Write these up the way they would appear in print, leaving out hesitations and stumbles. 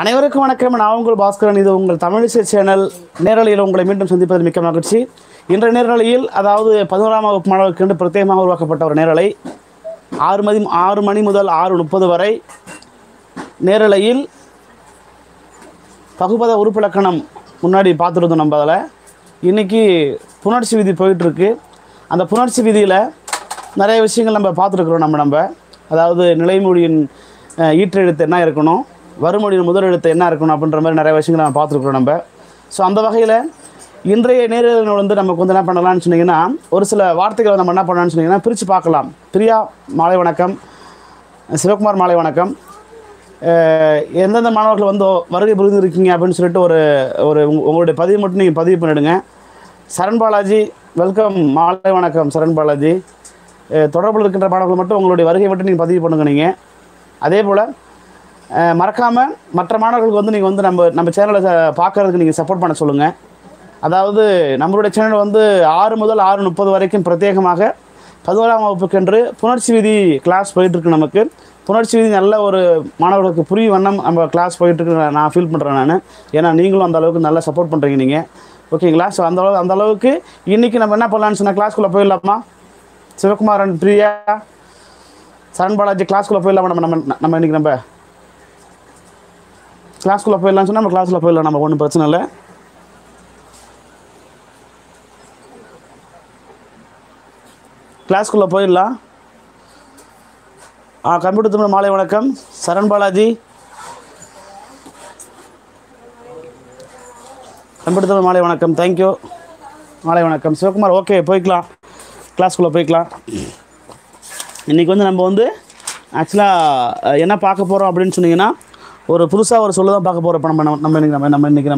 அனைவருக்கும் வணக்கம். நான் உங்கள் பாஸ்கரன். இது உங்கள் தமிழிசை சேனல். நேரலையில் உங்களை மீண்டும் சந்திப்பது மிக்க மகிழ்ச்சி. இன்றைய நேரலையில், அதாவது 11ஆம் வகுப்பு மாணவர்களுக்கு பிரத்யேகமாக உருவாக்கப்பட்ட ஒரு நேரலை, 6 மணி முதல் 6:30 வரை நேரலையில் பகுபத உறுப்பிலக்கணம் முன்னாடி பார்த்துருந்தோம். நம்ம அதில் இன்றைக்கி புணர்ச்சி விதி போயிட்டுருக்கு. அந்த புணர்ச்சி விதியில் நிறைய விஷயங்கள் நம்ம பார்த்துருக்குறோம். நம்ம அதாவது நிலைமொழியின் ஈற்றெழுத்து என்ன இருக்கணும், வறுமொழியின் முதலெழுத்து என்ன இருக்கணும் அப்படின்ற மாதிரி நிறைய விஷயங்கள் நம்ம பார்த்துருக்குறோம். ஸோ அந்த வகையில் இன்றைய நேரலை வந்து நமக்கு வந்து என்ன பண்ணலாம்னு சொன்னிங்கன்னா, ஒரு சில வார்த்தைகளை நம்ம என்ன பண்ணலாம்னு சொன்னிங்கன்னா பிரித்து பார்க்கலாம். பிரியா மாலை வணக்கம், சிவகுமார் மாலை வணக்கம். எந்தெந்த மாணவர்கள் வந்து வருகை புரிந்துருக்கீங்க அப்படின்னு சொல்லிட்டு ஒரு உங்களுடைய பதிவு மட்டும் நீங்கள் பதிவு பண்ணிவிடுங்க. சரண் பாலாஜி வெல்கம், மாலை வணக்கம் சரண் பாலாஜி. தொடர்பில் இருக்கின்ற மாணவர்கள் மட்டும் உங்களுடைய வருகை மட்டும் நீங்கள் பதிவு பண்ணுங்க. நீங்கள் அதே போல் மறக்காமல் மற்ற மாணவர்களுக்கு வந்து நீங்கள் வந்து நம்ம சேனலை பார்க்குறதுக்கு நீங்கள் சப்போர்ட் பண்ண சொல்லுங்கள். அதாவது நம்மளுடைய சேனல் வந்து 6 முதல் 6:30 வரைக்கும் பிரத்யேகமாக 11ஆம் வகுப்புக்கென்று புணர்ச்சி விதி கிளாஸ் போயிட்டுருக்கு. நமக்கு புணர்ச்சி விதி நல்ல ஒரு மாணவர்களுக்கு புரிய வண்ணம் நம்ம கிளாஸ் போயிட்டுருக்கு. நான் ஃபீல் பண்ணுறேன் நான், ஏன்னா நீங்களும் அந்தளவுக்கு நல்லா சப்போர்ட் பண்ணுறீங்க நீங்கள். ஓகேங்களா? ஸோ அந்த அளவுக்கு இன்றைக்கி நம்ம என்ன பண்ணலான்னு சொன்னால் கிளாஸ்க்குள்ளே போயிடலாமா? சிவகுமாரன், பிரியா, சரண் பாலாஜி, கிளாஸ்க்குள்ளே போயிடலாமா? நம்ம இன்றைக்கி நம்ம கிளாஸ்க்குள்ளே போயிடலாம்னு சொன்னால் நம்ம கிளாஸ்க்குள்ளே போயிடலாம். நம்ம ஒன்றும் பிரச்சனை இல்லை. கிளாஸ்க்குள்ளே போயிடலாம். கம்ப்யூட்டர் திரும்ப மாலை வணக்கம் சரண் பாலாஜி. கம்ப்யூட்டர் திரும்ப மாலை வணக்கம், தேங்க்யூ, மாலை வணக்கம் சிவகுமார். ஓகே, போய்க்கலாம், கிளாஸ்க்குள்ளே போய்க்கலாம். இன்றைக்கி வந்து நம்ம வந்து ஆக்சுவலாக என்ன பார்க்க போகிறோம் அப்படின்னு சொன்னிங்கன்னா, ஒரு புதுசாக ஒரு சொல்ல தான் பார்க்க போகிறோம். இப்போ நம்ம இன்றைக்கி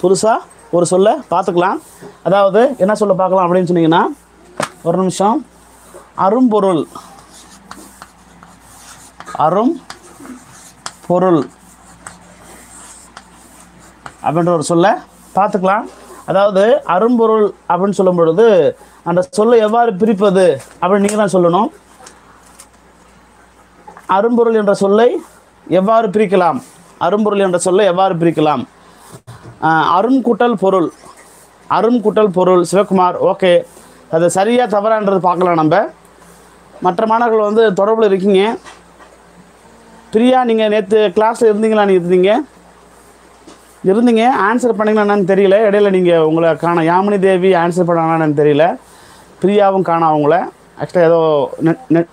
புதுசாக ஒரு சொல்ல பார்த்துக்கலாம். அதாவது என்ன சொல்ல பார்க்கலாம் அப்படின்னு சொன்னிங்கன்னா, ஒரு நிமிஷம், அரும்பொருள். அரும்பொருள் அப்படின்ற ஒரு சொல்ல பார்த்துக்கலாம். அதாவது அரும்பொருள் அப்படின்னு சொல்லும் பொழுது அந்த சொல்லை எவ்வாறு பிரிப்பது அப்படின்னு நீங்கள் தான் சொல்லணும். அரும்பொருள் என்ற சொல்லை எவ்வாறு பிரிக்கலாம், அரும்பொருள் என்ற சொல்லை எவ்வாறு பிரிக்கலாம்? அரும்கூட்டல் பொருள், அரும்கூட்டல் பொருள். சிவகுமார் ஓகே, அது சரியாக தவறான்றது பார்க்கலாம். நம்ம மற்ற மாணவர்கள் வந்து தொடர்பில் இருக்கீங்க. பிரியா, நீங்கள் நேற்று கிளாஸில் இருந்தீங்களா? நீங்கள் இருந்தீங்க, ஆன்சர் பண்ணிங்களா என்னன்னு தெரியல. இடையில நீங்கள் உங்களை காண, யாமினி தேவி ஆன்சர் பண்ணாங்களான்னு தெரியல, பிரியாவும் காணா அவங்கள. ஆக்சுவலாக ஏதோ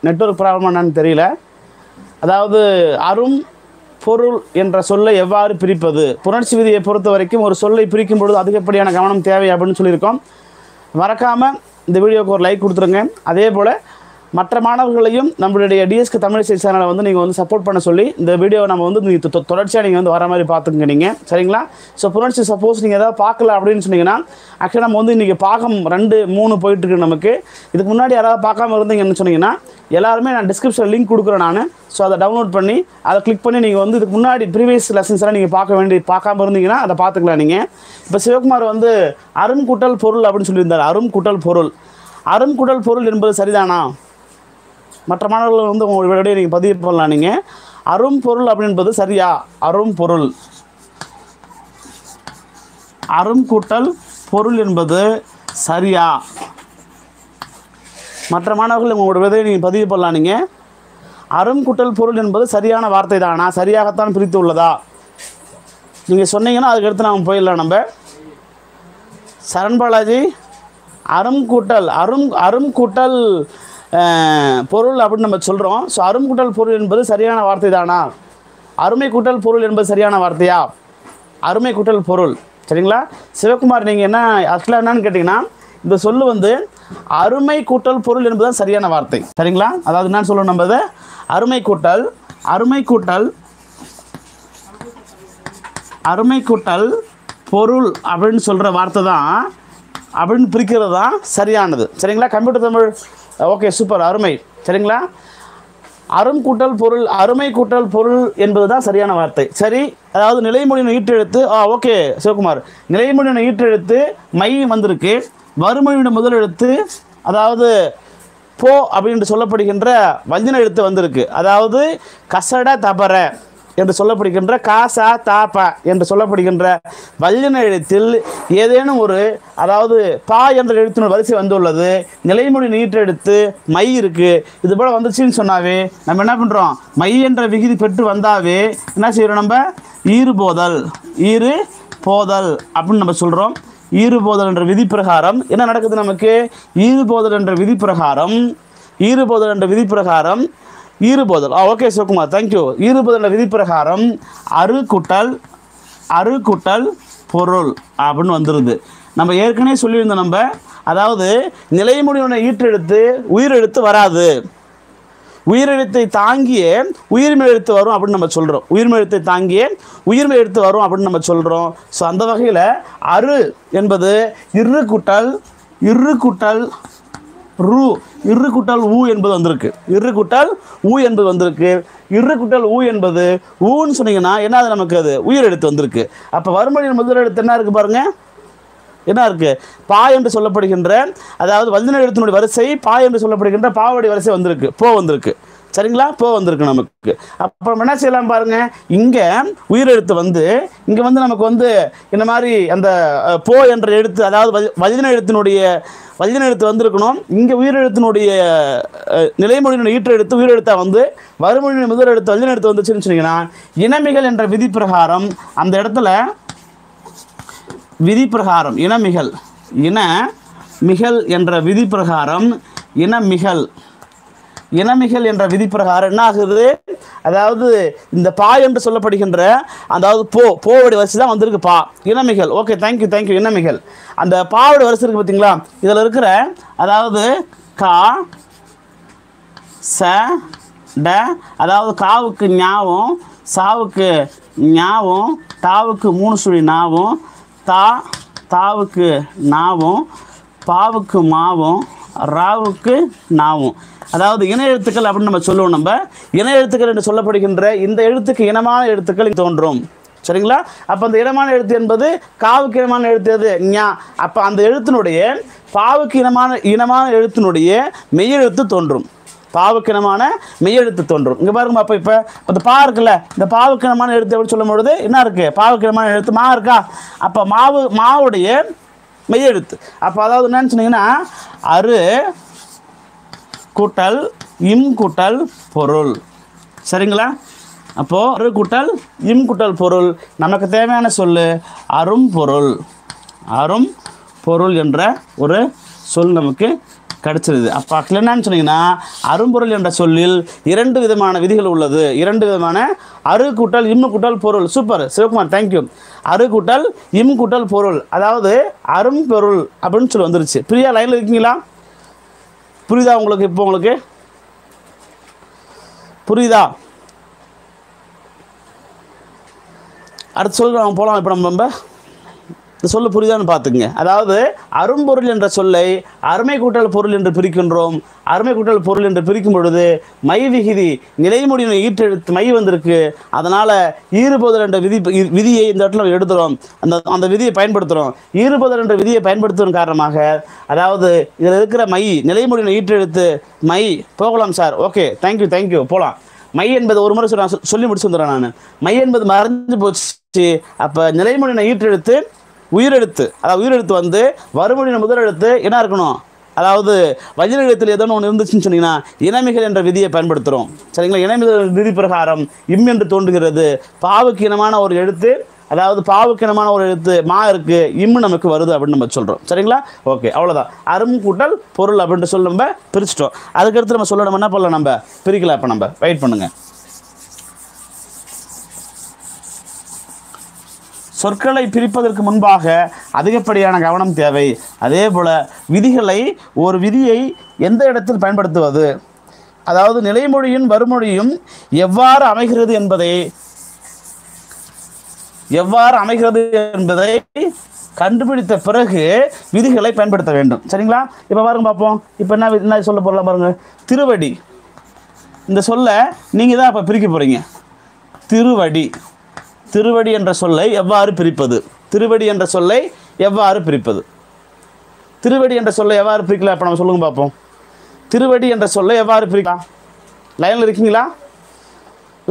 நெட்வொர்க் ப்ராப்ளம் என்னன்னு தெரியல. அதாவது அரும் பொருள் என்ற சொல்லை எவ்வாறு பிரிப்பது? புணர்ச்சி விதியை பொறுத்த வரைக்கும் ஒரு சொல்லை பிரிக்கும் பொழுது அதிகப்படியான கவனம் தேவை அப்படின்னு சொல்லியிருக்கோம். மறக்காமல் இந்த வீடியோவுக்கு ஒரு லைக் கொடுத்துருங்க. அதே போல் மற்ற மாணவர்களையும் நம்மளுடைய டிஎஸ்கே தமிழிசை சேனலை வந்து நீங்கள் வந்து சப்போர்ட் பண்ண சொல்லி இந்த வீடியோவை நம்ம வந்து நீங்கள் தொடர்ச்சியாக நீங்கள் வந்து வர மாதிரி பார்த்துங்க நீங்கள், சரிங்களா? ஸோ புணர்ச்சி சப்போஸ் நீங்கள் எதாவது பார்க்கல அப்படின்னு சொன்னீங்கன்னா, ஆக்சுவலாக நம்ம வந்து இன்றைக்கி பாகம் 2, 3 போயிட்டுருக்கு நமக்கு. இதுக்கு முன்னாடி யாராவது பார்க்காம இருந்தீங்கன்னு சொன்னீங்கன்னா, எல்லாருமே நான் டிஸ்கிரிப்ஷன் லிங்க் கொடுக்குறேன் நான். ஸோ அதை டவுன்லோட் பண்ணி அதை கிளிக் பண்ணி நீங்கள் வந்து இதுக்கு முன்னாடி ப்ரீவியஸ் லெசன்ஸ் எல்லாம் நீங்கள் பார்க்காம இருந்தீங்கன்னா அதை பார்த்துக்கலாம் நீங்கள். இப்போ சிவகுமார் வந்து அரும்கூட்டல் பொருள் அப்படின்னு சொல்லியிருந்தார். அரும்கூட்டல் பொருள், அரும்கூட்டல் பொருள் என்பது சரிதானா? மற்ற மாணவர்கள் வந்து உங்களுடைய நீங்கள் பதிவு பண்ணலாம் நீங்கள். அரும்பொருள் அப்படின்றது சரியா? அரும்பொருள், அரும்கூட்டல் பொருள் என்பது சரியா? மற்ற மாணவர்கள் உங்களுடைய விதையை நீங்கள் பதிவு பண்ணலாம் நீங்கள். அரும்கூட்டல் பொருள் என்பது சரியான வார்த்தை தானா? சரியாகத்தான் பிரித்து உள்ளதா? நீங்கள் சொன்னீங்கன்னா அதுக்கடுத்து நாம் போயிடலாம். நம்ம சரண் பாலாஜி, அரும்கூட்டல் அரும்கூட்டல் பொருள் அப்படின்னு நம்ம சொல்கிறோம். ஸோ அரும்கூட்டல் பொருள் என்பது சரியான வார்த்தை தானா? அருமை கூட்டல் பொருள் என்பது சரியான வார்த்தையா? அருமை கூட்டல் பொருள், சரிங்களா? சிவகுமார், நீங்கள் என்ன ஆக்சுவலாக என்னன்னு கேட்டிங்கன்னா, இந்த சொல் வந்து அருமை கூட்டல் பொருள் என்பது தான் சரியான வார்த்தை, சரிங்களா? அதாவது என்னன்னு சொல்லணும் நம்ம, அதை அருமை கூட்டல் பொருள் அப்படின்னு சொல்கிற வார்த்தை தான் அப்படின்னு பிரிக்கிறது தான் சரியானது, சரிங்களா? கம்ப்யூட்டர் தமிழ் ஓகே, சூப்பர், அருமை, சரிங்களா? அருமை கூட்டல் பொருள் என்பது தான் சரியான வார்த்தை, சரி. அதாவது நிலைமொழியின் ஈற்றெழுத்து, ஓகே சிவகுமார், நிலைமொழியின் ஈற்றெழுத்து மை வந்திருக்கு. வறுமொழியோட முதலெழுத்து, அதாவது போ அப்படின்ட்டு சொல்லப்படுகின்ற வல்லின எழுத்து வந்திருக்கு. அதாவது கசட தபர என்று சொல்லப்படுகின்ற காசா தாப்பா என்று சொல்லப்படுகின்ற வல்லின எழுத்தில் ஏதேனும் ஒரு அதாவது பா என்ற எழுத்தினுடைய வரிசை வந்துள்ளது, நிலைமொழி நீட்டெடுத்து மை இருக்குது, இது போல் வந்துச்சுன்னு சொன்னாவே நம்ம என்ன பண்ணுறோம், மை என்ற விகுதி பெற்று வந்தாவே என்ன செய்கிறோம், நம்ம ஈறு போதல் அப்படின்னு நம்ம சொல்கிறோம். ஈறுபோதல் என்ற விதி பிரகாரம் என்ன நடக்குது, நமக்கு ஈறுபோதல் என்ற விதி பிரகாரம் ஈறுபோதல் ஓகே சிவகுமார் தேங்க்யூ. ஈறுபோதல் என்ற விதி பிரகாரம் அறு கூட்டல் பொருள் அப்படின்னு வந்துடுது. நம்ம ஏற்கனவே சொல்லியிருந்தோம், நம்ம அதாவது நிலைமொழியோட ஈற்றெழுத்து உயிரெழுத்து வராது, உயிரெழுத்தை தாங்கிய உயிர்மை எழுத்து வரும் அப்படின்னு நம்ம சொல்கிறோம். ஸோ அந்த வகையில் அரு என்பது இரு கூட்டல் ஊ என்பது வந்திருக்கு. இரு கூட்டல் ஊ என்பது ஊன்னு சொன்னீங்கன்னா என்ன அது, நமக்கு அது உயிரெழுத்து வந்திருக்கு. அப்போ வறுமொழியின் முதலெழுத்து என்ன இருக்குது பாருங்கள், என்ன இருக்குது, பா என்று சொல்லப்படுகின்ற அதாவது வல்லின எழுத்தினுடைய வரிசை பா என்று சொல்லப்படுகின்ற பாவடி வரிசை வந்திருக்கு, போ வந்திருக்கு நமக்கு. அப்புறம் என்ன செய்யலாம் பாருங்கள், இங்கே உயிரெழுத்து வந்து இங்கே வந்து நமக்கு வந்து இந்த மாதிரி அந்த போ என்ற எழுத்து அதாவது வல்லின எழுத்து வந்திருக்கணும். இங்கே உயிரெழுத்தினுடைய நிலைமொழியினுடைய ஈற்றெழுத்து உயிரெழுத்தாக வந்து வறுமொழியின் முதலெழுத்து வல்லின எழுத்து வந்துச்சுன்னு சொன்னீங்கன்னா இனமிகள் என்ற விதி பிரகாரம் அந்த இடத்துல இனமிகள் என்ற விதி பிரகாரம் என்ன ஆகுது, அதாவது இந்த பா என்று சொல்லப்படுகின்ற அதாவது போவோடைய வரிசை தான் வந்திருக்கு பா. இனமிகள் ஓகே தேங்க்யூ. இனமிகள் அந்த பாவோடைய வரிசை இருக்குது பார்த்தீங்களா, இதில் இருக்கிற அதாவது கா ச ட, அதாவது காவுக்கு ஞாபகம், சாவுக்கு ஞாபகம், தாவுக்கு 3 சுழி ஞாபகம், தாவுக்கு நாவும், பாவுக்கு மாவும், ராவுக்கு நாவும், அதாவது இன எழுத்துக்கள் அப்படின்னு நம்ம சொல்லுவோம். நம்ம இன எழுத்துக்கள் என்று சொல்லப்படுகின்ற இந்த எழுத்துக்கு இனமான எழுத்துக்கள் தோன்றும், சரிங்களா. அப்போ அந்த இனமான எழுத்து என்பது காவுக்கு இனமான எழுத்து எது, ஞா. அப்போ அந்த எழுத்தினுடைய பாவுக்கு இனமான எழுத்தினுடைய மெய்யெழுத்து தோன்றும், பாவுக்கினமான மெய்யெழுத்து தோன்றும். இங்கே பாருங்கம்மா, அப்போ இப்போ பா இருக்குல்ல, இந்த பாவுக்கினமான எழுத்து அப்படின்னு சொல்லும் பொழுது என்ன இருக்குது, பாவுக்கினமான எழுத்து மா இருக்கா, அப்போ மாவுடைய மெய்யெழுத்து. அப்போ அதாவது என்னன்னு சொன்னீங்கன்னா அரு கூட்டல் இம் கூட்டல் பொருள், சரிங்களா. அப்போது அரு கூட்டல் இம் கூட்டல் பொருள், நமக்கு தேவையான சொல்லு அரும் பொருள் என்ற ஒரு சொல் நமக்கு கிடச்சிருது. அப்போ என்னன்னு சொன்னீங்கன்னா அரும்பொருள் என்ற சொல்லில் 2 விதமான விதிகள் உள்ளது, 2 விதமான அரு கூட்டல் இம் கூட்டல் பொருள். Super Sivakumar thank you. அரு கூட்டல் இம் கூட்டல் பொருள், அதாவது அரும்பொருள் அப்படின்னு சொல்லி வந்துருச்சு. பிரியா லைனில் இருக்கீங்களா, புரியுதா உங்களுக்கு, இப்போ உங்களுக்கு புரியுதா? அடுத்து சொல்லுங்க போகலாம். இப்போ நம்ம சொல்லு புரியுதான்னு பார்த்துக்குங்க. அதாவது அரும்பொருள் என்ற சொல்லை அருமை கூட்டல் பொருள் என்று பிரிக்கின்றோம். அருமை கூட்டல் பொருள் என்று பிரிக்கும் பொழுது மை விகுதி நிலைமொழியினை ஈற்றெழுத்து மை வந்திருக்கு, அதனால் ஈறுபோதல் என்ற விதியை இந்த இடத்துல எடுத்துகிறோம், அந்த விதியை பயன்படுத்துகிறோம். ஈறுபோதல் என்ற விதியை பயன்படுத்துவதன் காரணமாக அதாவது இதில் இருக்கிற மை நிலைமொழியினை ஈற்றெழுத்து மை. போகலாம் சார், ஓகே தேங்க்யூ போகலாம். மை என்பது ஒரு முறை சொல்லி முடிச்சு வந்துடுறேன் நான். மை என்பது மறைஞ்சு போச்சு. அப்போ நிலைமொழியினை ஈற்றெழுத்து உயிரெழுத்து, அதாவது உயிரெழுத்து வந்து வறுமொழியின் முதலெழுத்து என்ன இருக்கணும், அதாவது வல்லின எழுத்தில் ஏதோன்னு ஒன்று இருந்துச்சுன்னு சொன்னீங்கன்னா இனமிகள் என்ற விதியை பயன்படுத்துகிறோம், சரிங்களா. இனமிகள் விதி பிரகாரம் இம் என்று தோன்றுகிறது, பாவுக்கு இனமான ஒரு எழுத்து அதாவது பாவுக்கினமான ஒரு எழுத்து மா இருக்குது, இம்மு நமக்கு வருது அப்படின்னு நம்ம சொல்கிறோம், சரிங்களா. ஓகே அவ்வளோதான், அரும் கூட்டல் பொருள் அப்படின்ட்டு சொல்லி நம்ம பிரிச்சிட்டோம். அதுக்கடுத்து நம்ம சொல்லணும் என்ன பண்ணலாம், நம்ம பிரிக்கலாம். இப்போ நம்ம வெயிட் பண்ணுங்கள். சொற்களை பிரிப்பதற்கு முன்பாக அதிகப்படியான கவனம் தேவை. அதே போல் விதிகளை ஒரு விதியை எந்த இடத்தில் பயன்படுத்துவது, அதாவது நிலைமொழியும் வறுமொழியும் எவ்வாறு அமைகிறது என்பதை கண்டுபிடித்த பிறகு விதிகளை பயன்படுத்த வேண்டும், சரிங்களா. இப்போ பாருங்க பார்ப்போம், இப்போ என்ன சொல்ல போகிறோம் பாருங்கள், திருவடி. இந்த சொல்லை நீங்கள் தான் இப்போ பிரிக்க போகிறீங்க. திருவடி என்ற சொல்லை எவ்வாறு பிரிப்பது, திருவடி என்ற சொல்லை எவ்வாறு பிரிக்கலாம் இப்போ நம்ம சொல்லுங்க பார்ப்போம். லைனில் இருக்கீங்களா,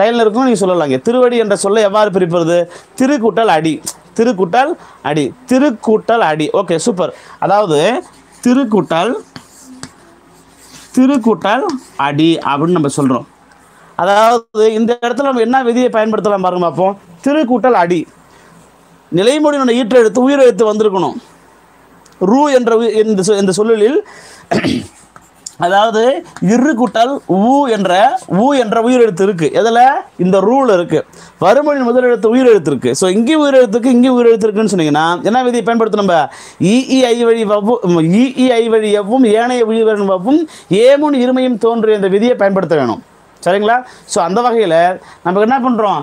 லைனில் இருக்கும் நீங்கள் சொல்லலாங்க. திருவடி என்ற சொல்ல எவ்வாறு பிரிப்பது? திருக்கூட்டல் அடி, திருக்கூட்டல் அடி, திருக்கூட்டல் அடி. Okay super. அதாவது திருக்கூட்டல் திருக்கூட்டல் அடி அப்படின்னு நம்ம சொல்கிறோம். அதாவது இந்த இடத்துல நம்ம என்ன விதியை பயன்படுத்தலாம் பாருங்க பார்ப்போம். திருக்கூட்டல் அடி, நிலைமொழியினுடைய ஈற்றெழுத்து உயிரெழுத்து வந்திருக்கணும். ரூ என்ற இந்த சொல்லில் அதாவது இரு கூட்டல் ஊ என்ற உயிரெழுத்து இருக்குது. எதில்? இந்த ரூவில் இருக்குது. வறுமொழியின் முதலெழுத்து உயிரெழுத்து இருக்குது. ஸோ இங்கே உயிரெழுத்துக்கு இங்கே உயிரெழுத்து இருக்குன்னு சொன்னீங்கன்னா என்ன விதியை பயன்படுத்தணும்? நம்ம இஇஐ வழி வவ்வும் இஇஐ வழி எவ்வும் ஏனைய உயிர் வவ்வும் ஏமுன் இருமையும் தோன்றிய இந்த விதியை பயன்படுத்த வேணும். சரிங்களா? ஸோ அந்த வகையில் நம்ம என்ன பண்ணுறோம்,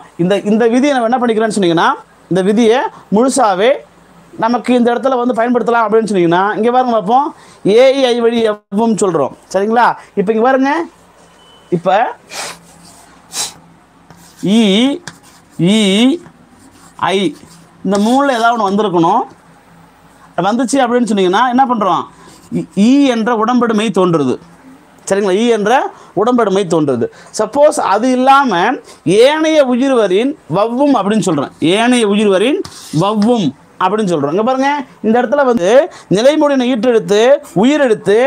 இந்த விதியை நம்ம என்ன பண்ணிக்கிறோன்னு சொன்னீங்கன்னா இந்த விதியை முழுசாகவே நமக்கு இந்த இடத்துல வந்து பயன்படுத்தலாம் அப்படின்னு சொன்னீங்கன்னா இங்கே பாருங்க பார்ப்போம். ஏஐ வழி எவ்வும் சொல்கிறோம். சரிங்களா? இப்போ இங்கே பாருங்க, இப்போ இஇஐ இந்த மூணில் ஏதாவது ஒன்று வந்திருக்கணும். வந்துச்சு அப்படின்னு சொன்னீங்கன்னா என்ன பண்ணுறோம், இ என்ற உடம்படுமை தோன்றுறது. சரிங்களா? இ என்ற உடம்படுமை தோன்றுறது. சப்போஸ் அது இல்லாமல் ஏனைய உயிர்வரின் வவ்வும் அப்படின்னு சொல்கிறேன். ஏனைய உயிர்வரின் வவ்வும் அப்படின்னு சொல்கிறோம். இங்கே பாருங்கள், இந்த இடத்துல வந்து நிலைமொழியின ஈற்றெழுத்து உயிரெழுத்து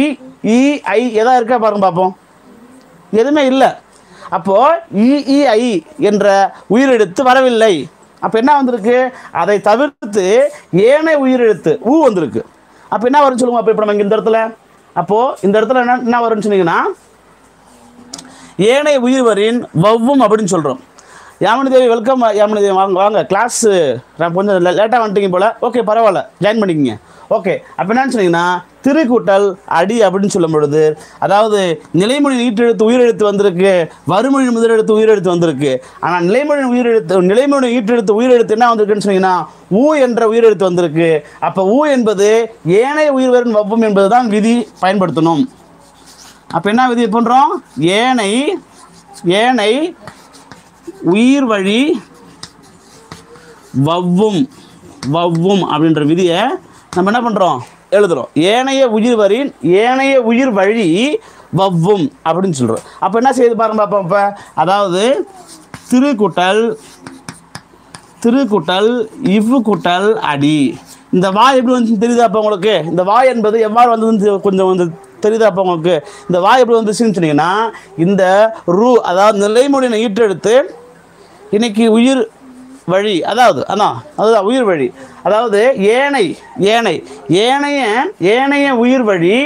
இஇஐ எதாவது இருக்கா பாருங்க பார்ப்போம். எதுவுமே இல்லை. அப்போது இஇஐ என்ற உயிரெழுத்து வரவில்லை. அப்போ என்ன வந்திருக்கு? அதை தவிர்த்து ஏனைய உயிரெழுத்து ஊ வந்திருக்கு. அப்போ என்ன வரும்னு சொல்லுங்க. அப்போ இப்போ நம்ம இந்த இடத்துல அப்போது இந்த இடத்துல என்ன வரும்னு சொன்னீங்கன்னா ஏனைய உயிர்வரின் வவ்வும் அப்படின்னு சொல்கிறோம். யாமினி தேவி வெல்கம். யாமினி தேவி வாங்க வாங்க, கிளாஸு நான் கொஞ்சம் லேட்டாக வந்துட்டீங்க போல். ஓகே பரவாயில்ல, ஜாயின் பண்ணிக்கிங்க. ஓகே அப்போ என்னன்னு சொன்னீங்கன்னா திருக்கூட்டல் அடி அப்படின்னு சொல்லும் பொழுது அதாவது நிலைமொழி ஈற்றெழுத்து உயிரெழுத்து வந்திருக்கு, வறுமொழி முதலெழுத்து உயிரெழுத்து வந்திருக்கு. ஆனால் நிலைமொழி ஈற்றெழுத்து உயிரெழுத்து என்ன வந்திருக்குன்னு சொன்னீங்கன்னா ஊ என்ற உயிரெழுத்து வந்திருக்கு. அப்போ ஊ என்பது ஏனைய உயிர்வரின் வவ்வும் என்பது தான் விதி பயன்படுத்தணும். அப்போ என்ன விதி பண்ணுறோம்? ஏனை உயிர் வழி வவ்வும் அப்படின்ற விதியை நம்ம என்ன பண்ணுறோம், எழுதுகிறோம். ஏனைய உயிர் வழி வவ்வும் அப்படின்னு சொல்கிறோம். அப்போ என்ன செய்யுது பாருங்க பார்ப்போம். இப்போ அதாவது திருக்குட்டல் இவ்வு கூட்டல் அடி. இந்த வாய் எப்படி வந்துச்சுன்னு தெரியுது? அப்போ உங்களுக்கு இந்த வாய் என்பது எவ்வாறு வந்ததுன்னு கொஞ்சம் வந்து தெரியுது. அப்போ உங்களுக்கு இந்த வாய் எப்படி வந்துச்சுன்னு சொன்னீங்கன்னா இந்த ரூ அதாவது நிலைமொழியின ஈற்றெடுத்து இன்றைக்கி உயிர் வழி அதாவது அதுதான் உயிர் வழி. அதாவது ஏனைய உயிர் வழி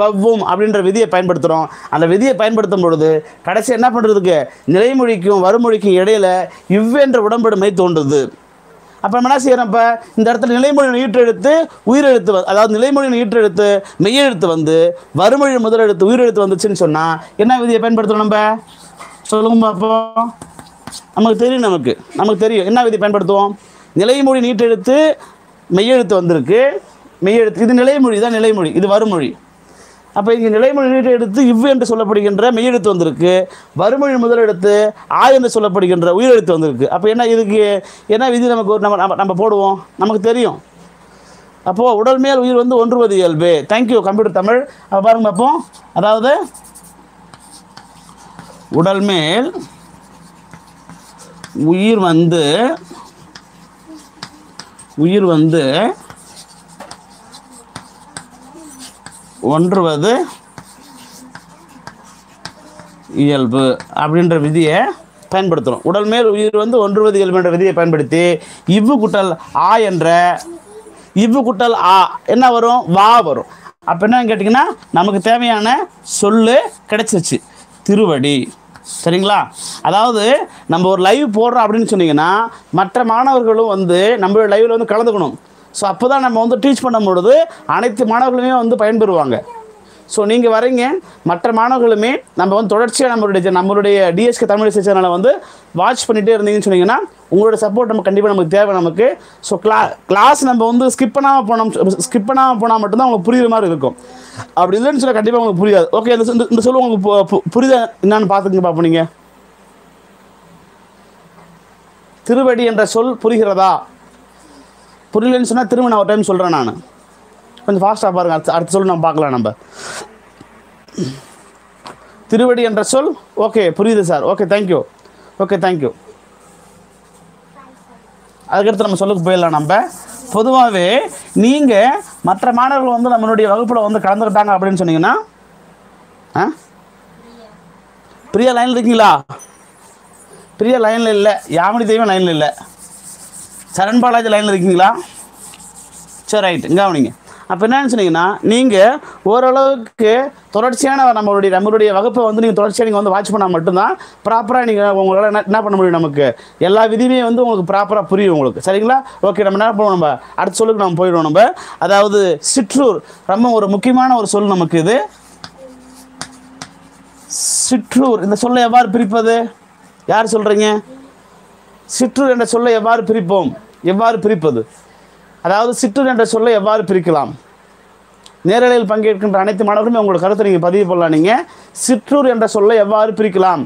வவ்வும் அப்படின்ற விதியை பயன்படுத்துகிறோம். அந்த விதியை பயன்படுத்தும் பொழுது கடைசி என்ன பண்ணுறதுக்கு, நிலைமொழிக்கும் வறுமொழிக்கும் இடையில் இவ்வென்ற உடம்படுமை தோன்றுது. அப்போ நம்ம என்ன செய்கிறோம், இப்போ இந்த இடத்துல நிலைமொழியின் ஈற்றெழுத்து உயிரெழுத்து அதாவது நிலைமொழியின் ஈற்றெழுத்து மெய்யெழுத்து வந்து வறுமொழி முதலெழுத்து உயிரெழுத்து வந்துச்சுன்னு சொன்னால் என்ன விதியை பயன்படுத்தணும் நம்ம சொல்லுங்க பார்ப்போம். நமக்கு தெரியும் என்ன விதி பயன்படுத்துவோம். நிலைமொழி நீட்டெழுத்து மெய்யெழுத்து வந்திருக்கு. மெய்யெழுத்து இது நிலைமொழி, இது வறுமொழி. அப்போ இங்கே நிலைமொழி நீட்டெழுத்து இவ் என்று சொல்லப்படுகின்ற மெய்யெழுத்து வந்திருக்கு. வறுமொழி முதலெழுத்து ஆ என்று சொல்லப்படுகின்ற உயிரெழுத்து வந்திருக்கு. அப்போ என்ன விதி நம்ம போடுவோம், நமக்கு தெரியும். அப்போது உடல் மேல் உயிர் வந்து ஒன்றுவது இயல்பு. Thank you computer Tamil. அப்போ பாருங்க பார்ப்போம். அதாவது உடல் மேல் உயிர் வந்து ஒன்றுவது இயல்பு அப்படின்ற விதியை பயன்படுத்துகிறோம். உடல் மேல் உயிர் வந்து ஒன்றுவது இயல்பு என்ற விதியை பயன்படுத்தி இவ்வு கூட்டல் ஆ என்ன வரும், வா வரும். அப்போ என்னன்னு கேட்டிங்கன்னா நமக்கு தேவையான சொல்லு கிடைச்சிருச்சு, திருவடி. சரிங்களா? அதாவது நம்ம ஒரு லைவ் போடுறோம் அப்படின்னு சொன்னீங்கன்னா மற்ற மாணவர்களும் வந்து நம்மளோட லைவில் வந்து கலந்துக்கணும். ஸோ அப்போ தான் நம்ம வந்து டீச் பண்ணும்பொழுது அனைத்து மாணவர்களுமே வந்து பயன்பெறுவாங்க. ஸோ நீங்கள் வரீங்க, மற்ற மாணவர்களுமே நம்ம வந்து தொடர்ச்சியாக நம்மளுடைய டிஎஸ்கே தமிழிசை சேனலை வந்து வாட்ச் பண்ணிகிட்டே இருந்தீங்கன்னு சொன்னீங்கன்னா உங்களோட சப்போர்ட் நமக்கு தேவை. ஸோ கிளாஸ் நம்ம வந்து ஸ்கிப் பண்ணாமல் போனால் மட்டும்தான் உங்களுக்கு புரியுற மாதிரி இருக்கும். அப்படி இல்லைன்னு சொல்ல கண்டிப்பாக உங்களுக்கு புரியாது. ஓகே, இந்த சொல்ல உங்களுக்கு புரியுதா என்னான்னு பார்த்துங்க பார்ப்போம். நீங்கள் திருவடி என்ற சொல் புரிகிறதா? புரியலன்னு சொன்னால் திரும்ப நான் ஒரு டைம் சொல்கிறேன். நான் கொஞ்சம் ஃபாஸ்ட்டாக பாருங்கள், அடுத்த சொல் நம்ம பார்க்கலாம். நம்ம திருவடி என்ற சொல் ஓகே புரியுது sir. Okay thank you. Okay, thank you. அதுக்கடுத்து நம்ம சொல்லுக்கு போயிடலாம். நம்ம பொதுவாகவே நீங்கள் மற்ற மாணவர்கள் வந்து நம்மளுடைய வகுப்பில் வந்து கலந்துக்கிட்டாங்க அப்படின்னு சொன்னீங்கன்னா, பிரியா லைனில் இருக்கீங்களா? பிரியா லைனில் இல்லை, யாமினி தேவியும் லைனில் இல்லை, சரண் பாலாஜி லைனில் இருக்கீங்களா? சரி, ரைட். கவனிங்க. அப்போ என்னன்னு சொன்னீங்கன்னா, நீங்கள் ஓரளவுக்கு தொடர்ச்சியான நம்மளுடைய வகுப்பை வந்து நீங்கள் தொடர்ச்சியாக நீங்கள் வந்து வாட்ச் பண்ணால் மட்டும்தான் ப்ராப்பராக நீங்கள் உங்களால் என்ன பண்ண முடியும், நமக்கு எல்லா விதியுமே வந்து உங்களுக்கு ப்ராப்பராக புரியும் உங்களுக்கு. சரிங்களா? ஓகே, நம்ம என்ன பண்ணுவோம், நம்ம அடுத்த சொல்லுக்கு நம்ம போயிடுவோம். நம்ம அதாவது சிற்றூர் ரொம்ப ஒரு முக்கியமான ஒரு சொல் நமக்கு. இது சிற்றூர். இந்த சொல்லை எவ்வாறு பிரிப்பது? யார் சொல்கிறீங்க? சிற்றூர் என்ற சொல்லை எவ்வாறு பிரிப்போம், எவ்வாறு பிரிப்பது? அதாவது சிற்றூர் என்ற சொல்லை எவ்வாறு பிரிக்கலாம்? நேரலையில் பங்கேற்கின்ற அனைத்து மாணவர்களுமே உங்களோட கருத்தை நீங்கள் பதிவு பண்ணலாம். நீங்கள் சிற்றூர் என்ற சொல்லை எவ்வாறு பிரிக்கலாம்?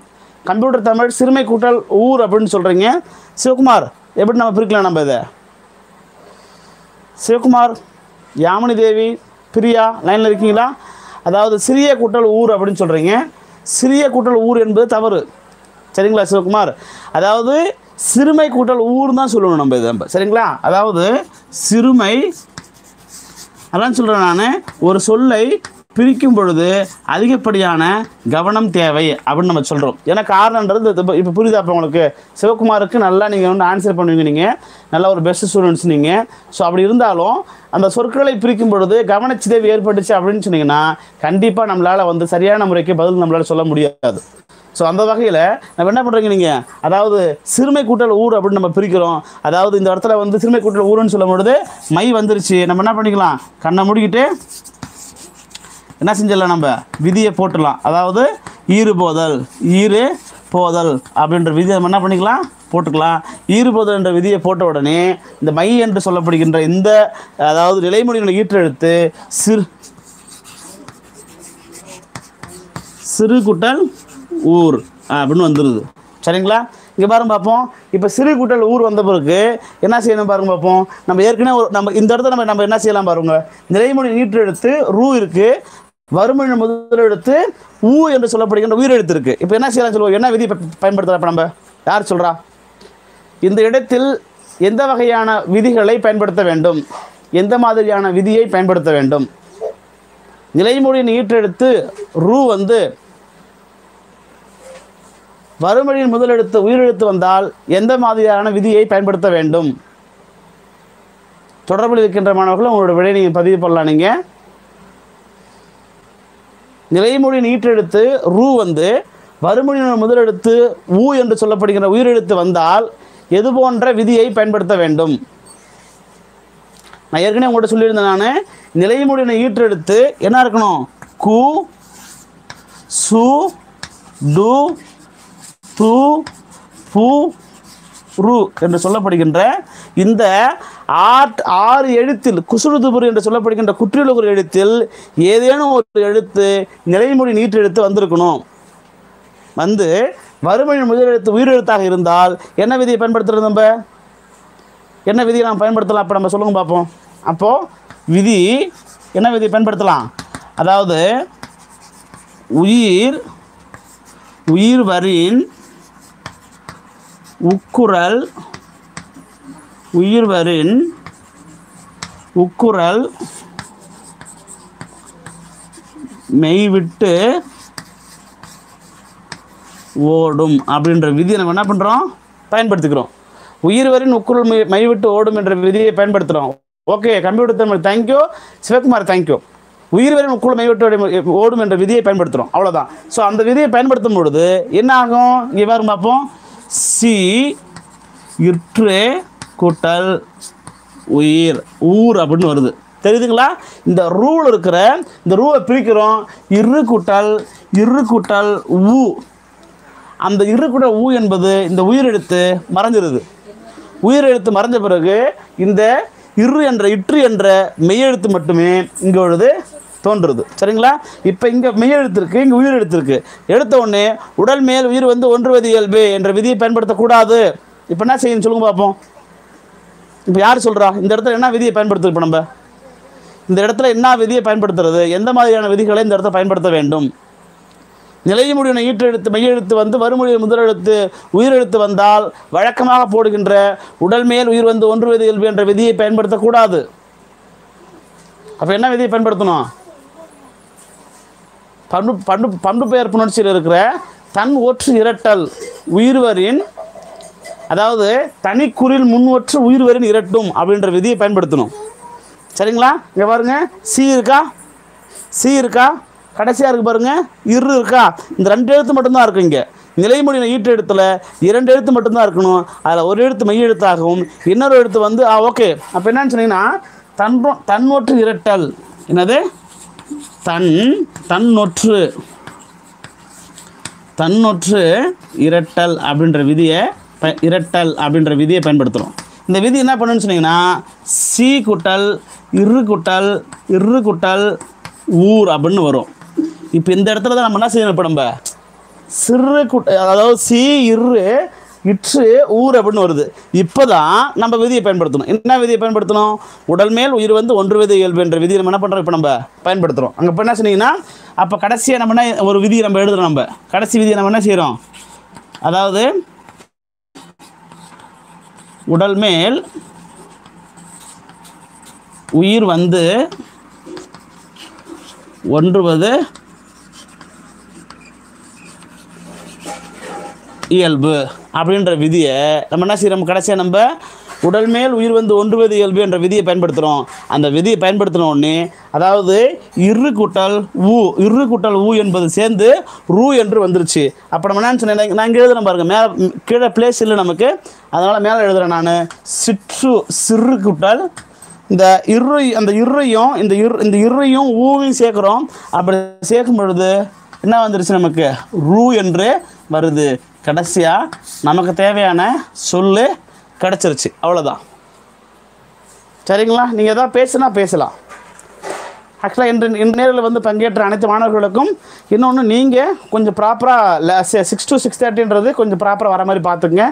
கம்ப்யூட்டர் தமிழ் சிறுமை கூட்டல் ஊர் அப்படின்னு சொல்கிறீங்க. சிவகுமார், எப்படி நம்ம பிரிக்கலாம் நம்ம இதை? சிவகுமார், யாமினி தேவி, பிரியா லைனில் இருக்கீங்களா? அதாவது சிறிய கூட்டல் ஊர் அப்படின்னு சொல்கிறீங்க. சிறிய கூட்டல் ஊர் என்பது தவறு. சரிங்களா சிவகுமார்? அதாவது சிறுமை கூட்டல் ஊர் தான் சொல்லணும் நம்ம இதை. சரிங்களா? அதாவது சிறுமை அதான் சொல்கிறேன் நான். ஒரு சொல்லை பிரிக்கும் பொழுது அதிகப்படியான கவனம் தேவை அப்படின்னு நம்ம சொல்கிறோம். ஏன்னா காரணன்றது இப்போ புரியுதா? அப்போ உங்களுக்கு சிவகுமாருக்கு நல்லா நீங்கள் வந்து ஆன்சர் பண்ணுவீங்க, நீங்கள் நல்லா ஒரு பெஸ்ட் ஸ்டூடெண்ட்ஸ் நீங்கள். ஸோ அப்படி இருந்தாலும் அந்த சொற்களை பிரிக்கும் பொழுது கவனச்சிதைவு ஏற்பட்டுச்சு அப்படின்னு சொன்னீங்கன்னா கண்டிப்பாக நம்மளால் வந்து சரியான முறைக்கு பதில் நம்மளால் சொல்ல முடியாது. ஸோ அந்த வகையில் நம்ம என்ன பண்ணுறீங்க நீங்கள், அதாவது சிறுமை கூட்டல் ஊர் அப்படின்னு நம்ம பிரிக்கிறோம். அதாவது இந்த இடத்துல வந்து சிறுமை கூட்டல் ஊருன்னு சொல்லும் பொழுது மை வந்துருச்சு. நம்ம என்ன பண்ணிக்கலாம், கண்ணை முடிக்கிட்டு என்ன செஞ்சிடலாம், நம்ம விதியை போட்டுடலாம். அதாவது ஈறு போதல் அப்படின்ற விதியை நம்ம என்ன பண்ணிக்கலாம், போட்டுக்கலாம். ஈறுபோதல் என்ற விதியை போட்ட உடனே இந்த மை என்று சொல்லப்படுகின்ற இந்த அதாவது நிலைமொழிகளை ஈற்றெடுத்து சிறு கூட்டல் ஊர் அப்படின்னு வந்துடுது. சரிங்களா? இங்கே பாருங்க பார்ப்போம். இப்போ சிறு கூட்டல் ஊர் வந்த பிறகு என்ன செய்யணும் பாருங்க பார்ப்போம். நம்ம ஏற்கனவே நம்ம இந்த இடத்துல நம்ம என்ன செய்யலாம் பாருங்க, நிறைமொழி நீட்டு எடுத்து ரூ இருக்குது, வறுமொழி முதல் எடுத்து ஊ என்று சொல்லப்படுகின்ற உயிரெழுத்து இருக்குது. இப்போ என்ன செய்யலாம் சொல்லுவோம், என்ன விதி பயன்படுத்தலாம் இப்போ நம்ம? யார் சொல்கிறா? இந்த இடத்தில் எந்த வகையான விதிகளை பயன்படுத்த வேண்டும், எந்த மாதிரியான விதியை பயன்படுத்த வேண்டும்? நிலைமொழி நீட்டெடுத்து ரூ வந்து வறுமொழியின் முதலெழுத்து உயிரெழுத்து வந்தால் எந்த மாதிரியான விதியை பயன்படுத்த வேண்டும்? தொடர்பில் இருக்கின்ற மாணவர்கள் உங்களோட விடையை நீங்கள் பதிவு பண்ணலாம். நீங்கள் நிலைமொழி நீட்டெழுத்து ரூ வந்து வறுமொழியின் முதலெழுத்து ஊ என்று சொல்லப்படுகின்ற உயிரெழுத்து வந்தால் எது போன்ற விதியை பயன்படுத்த வேண்டும்? நான் ஏற்கனவே உங்கள்கிட்ட சொல்லியிருந்தேன் நான், நிலைமொழியினை ஈற்றெடுத்து என்ன இருக்கணும், கு சு டு து பு ரு என்று சொல்லப்படுகின்ற இந்த 6 எழுத்தில் குசுறுதுபுரு என்று சொல்லப்படுகின்ற குற்றியலுகுரு எழுத்தில் ஏதேனும் ஒரு எழுத்து நிலைமொழி நீட்டெழுத்து வந்திருக்கணும். வந்து வறுமொழி முதலெழுத்து உயிரெழுத்தாக இருந்தால் என்ன விதியை பயன்படுத்துகிறது நம்ம? என்ன விதியை நாம் பயன்படுத்தலாம் அப்போ நம்ம சொல்லுங்க பார்ப்போம். அப்போது விதி என்ன விதியை பயன்படுத்தலாம்? அதாவது உயிர்வரின் உக்குரல் மெய்விட்டு ஓடும் அப்படின்ற விதியை நம்ம என்ன பண்ணுறோம், பயன்படுத்திக்கிறோம். உயிர்வரின் உக்குரல் மெய்விட்டு ஓடும் என்ற விதியை பயன்படுத்துகிறோம். Okay, computer Tamil thank you, Sivakumar thank you. உயிர்வரின் உக்குரல் மெய்விட்டு ஓடும் என்ற விதியை பயன்படுத்துகிறோம், அவ்வளோதான். ஸோ அந்த விதியை பயன்படுத்தும் பொழுது என்ன ஆகும், இங்கே பாருங்க பார்ப்போம். சி இற்று கூட்டல் ஊர் அப்படின்னு வருது. தெரியுதுங்களா? இந்த ரூவில் இருக்கிற இந்த ரூவை பிரிக்கிறோம். இரு கூட்டல் ஊ. அந்த இரு கூட்டல் ஊ என்பது இந்த உயிரெழுத்து மறைஞ்சிருது. உயிரெழுத்து மறைஞ்ச பிறகு இந்த இற்று என்ற மெய்யெழுத்து மட்டுமே இங்கே வருது தோன்றுறது. சரிங்களா? இப்போ இங்கே மெய்யெழுத்து இருக்குது, இங்கே உயிரெழுத்து இருக்குது. எடுத்த உடனே உடல் மேல் உயிர் வந்து ஒன்றுவது இயல்பு என்ற விதியை பயன்படுத்தக்கூடாது. இப்போ என்ன செய்யணும் சொல்லுங்க பார்ப்போம். இப்போ யார் சொல்கிறா? இந்த இடத்துல என்ன விதியை பயன்படுத்துது இப்போ நம்ம? இந்த இடத்துல என்ன விதியை பயன்படுத்துறது, எந்த மாதிரியான விதிகளை இந்த இடத்துல பயன்படுத்த வேண்டும்? நிலையமுடிவினை ஈற்றெழுத்து மெய்யெழுத்து வந்து வறுமொழியில் முதலெழுத்து உயிரெழுத்து வந்தால் வழக்கமாக போடுகின்ற உடல் மேல் உயிர் வந்து ஒன்று விதி இயல்பு என்ற விதியை பயன்படுத்தக்கூடாது. அப்போ என்ன விதியை பயன்படுத்தணும்? பண்பு பண்பு பண்பு பெயர் புணர்ச்சியில் இருக்கிற தன் ஒற்று இரட்டல் உயிர்வரின், அதாவது தனிக்குறில் முன் ஒற்று உயிர்வரின் இரட்டும் அப்படின்ற விதியை பயன்படுத்தணும். சரிங்களா? இங்கே பாருங்கள், சி இருக்கா, சி இருக்கா, கடைசியாக இருக்குது பாருங்கள் இரு இருக்கா, இந்த ரெண்டு எழுத்து மட்டும்தான் இருக்கும். இங்கே நிலைமொழியின் ஈட்டு எழுத்தில் இரண்டு எழுத்து மட்டும்தான் இருக்கணும். அதில் ஒரு எழுத்து மைய எழுத்தாகவும் இன்னொரு எழுத்து வந்து ஓகே. அப்போ என்னன்னு சொன்னீங்கன்னா தன்னொற்று இரட்டல். என்னது? தன்னொற்று தன்னொற்று இரட்டல் அப்படின்ற விதியை பயன்படுத்துகிறோம். இந்த விதி என்ன பண்ணுன்னு சொன்னீங்கன்னா சி குட்டல் இரு குட்டல் இரு குட்டல் ஊர் அப்படின்னு வரும். இப்போ இந்த இடத்துல தான் நம்ம என்ன செய்யணும்? இப்போ நம்ம சிறு குட்ட, அதாவது சி இரு இற்று ஊர் அப்படின்னு வருது. இப்போ தான் நம்ம விதியை பயன்படுத்தணும். என்ன விதியை பயன்படுத்தணும்? உடல் மேல் உயிர் வந்து ஒன்று விதி இயல்பு என்ற விதியை நம்ம என்ன பண்ணுறோம்? இப்போ நம்ம பயன்படுத்துகிறோம். அங்கே இப்போ என்ன சொன்னீங்கன்னா அப்போ கடைசியாக நம்ம என்ன ஒரு விதியை நம்ம எழுதுகிறோம். நம்ம கடைசி விதியை நம்ம என்ன செய்கிறோம்? அதாவது உடல் மேல் உயிர் வந்து ஒன்றுவது இயல்பு அப்படின்ற விதியை நம்ம என்ன செய்கிறோம்? கடைசியாக நம்ம உடல் மேல் உயிர் வந்து ஒன்றுவது இயல்பு என்ற விதியை பயன்படுத்துகிறோம். அந்த விதியை பயன்படுத்தினோடனே அதாவது இரு கூட்டல் ஊ, இரு கூட்டல் ஊ என்பது சேர்ந்து ரூ என்று வந்துருச்சு. அப்போ நம்ம என்னன்னு சொன்னேன், நான் இங்கே எழுதுகிறேன் பாருங்கள், மேலே கீழே பிளேஸ் இல்லை நமக்கு, அதனால் மேலே எழுதுகிறேன் நான் சிறு கூட்டல் இந்த இரு, அந்த இருயும் இந்த இருயும் ஊவையும் சேர்க்குறோம். அப்படி சேர்க்கும் பொழுது என்ன வந்துருச்சு? நமக்கு ரூ என்று வருது. கடைசியாக நமக்கு தேவையான சொல்லு கிடச்சிருச்சு. அவ்வளோதான். சரிங்களா? நீங்கள் எதாவது பேசுனா பேசலாம். ஆக்சுவலாக இன்று நேரில் வந்து பங்கேற்ற அனைத்து மாணவர்களுக்கும் இன்னொன்று, நீங்கள் கொஞ்சம் ப்ராப்பராக 6 to 6:30ன்றது கொஞ்சம் ப்ராப்பராக வர மாதிரி பார்த்துக்குங்க.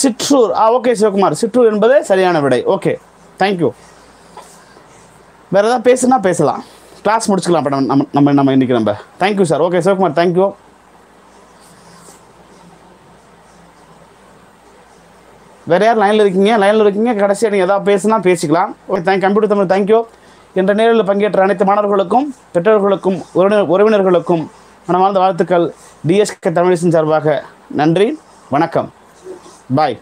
சிற்றூர் ஓகே சிவகுமார், சிற்றூர் என்பது சரியான விடை. Okay, thank you. வேறு எதாவது பேசுனா பேசலாம். கிளாஸ் முடிச்சுக்கலாம். இப்போ நம்ம இன்றைக்கி நம்ம thank you sir. Okay Sivakumar, thank you. வேறு யார் லைனில் இருக்கீங்க? கடைசியாக நீங்கள் எதாவது பேசுனா பேசிக்கலாம். Okay, computer Tamil thank you. என்ற நேரில் பங்கேற்ற அனைத்து மாணவர்களுக்கும் பெற்றோர்களுக்கும் உறவினர்களுக்கும் மனமார்ந்த வாழ்த்துக்கள். டிஎஸ்கே தமிழிசை சார்பாக நன்றி, வணக்கம், பாய்.